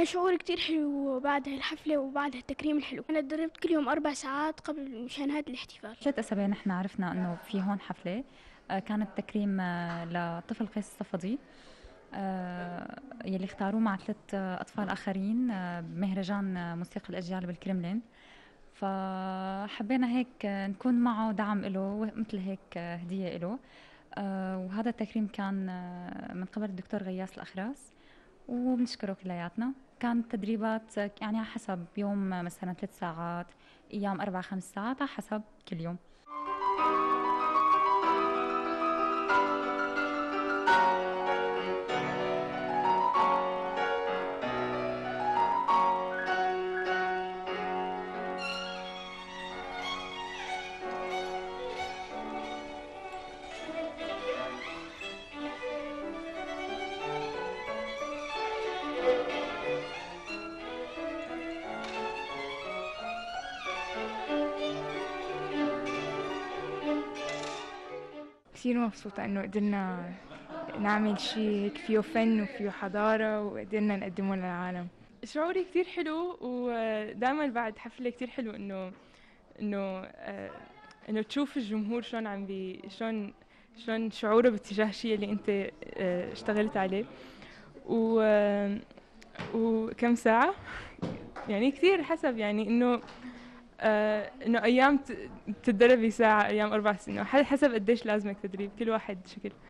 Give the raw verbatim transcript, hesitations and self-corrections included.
أنا شعور كتير حلو بعد هالحفلة وبعد هالتكريم الحلو. أنا تدربت كل يوم أربع ساعات قبل مشان هذا الاحتفال. ثلاث أسابيع نحن عرفنا إنه في هون حفلة، كانت تكريم لطفل قيس الصفدي يلي اختاروه مع ثلاث أطفال آخرين بمهرجان موسيقى الأجيال بالكرملين، فحبينا هيك نكون معه دعم له مثل هيك هدية له. وهذا التكريم كان من قبل الدكتور غياس الأخرس وبنشكره كلياتنا. كانت تدريبات يعني على حسب، يوم مثلا ثلاث ساعات، ايام اربع خمس ساعات، على حسب كل يوم. كثير مبسوطة إنه قدرنا نعمل شيء هيك فيه فن وفيه حضارة وقدرنا نقدمه للعالم. شعوري كثير حلو، ودائما بعد حفلة كثير حلو إنه إنه إنه تشوف الجمهور شلون عم بي شلون شلون شعوره باتجاه شيء اللي أنت اشتغلت عليه. و وكم ساعة يعني كثير حسب، يعني إنه آه إنه أيام تتدربي ساعة، أيام أربع سنين، حسب قديش لازمك تدريب، كل واحد شكل.